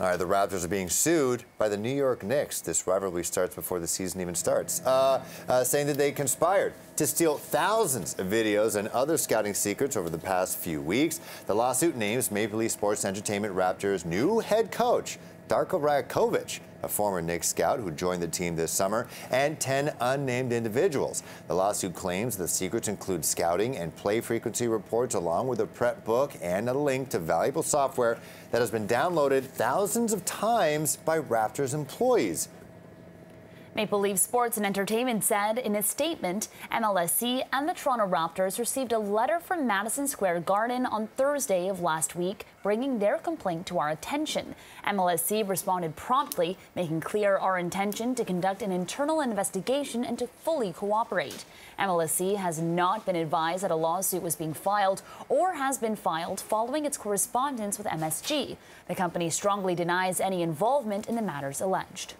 All right, the Raptors are being sued by the New York Knicks. This rivalry starts before the season even starts, saying that they conspired to steal thousands of videos and other scouting secrets over the past few weeks. The lawsuit names Maple Leaf Sports Entertainment Raptors' new head coach, Darko Ryakovich, a former Knicks scout who joined the team this summer, and 10 unnamed individuals. The lawsuit claims the secrets include scouting and play frequency reports, along with a prep book and a link to valuable software that has been downloaded thousands of times by Raptors employees. Maple Leaf Sports and Entertainment said in a statement, MLSE and the Toronto Raptors received a letter from Madison Square Garden on Thursday of last week, bringing their complaint to our attention. MLSE responded promptly, making clear our intention to conduct an internal investigation and to fully cooperate. MLSE has not been advised that a lawsuit was being filed or has been filed following its correspondence with MSG. The company strongly denies any involvement in the matters alleged.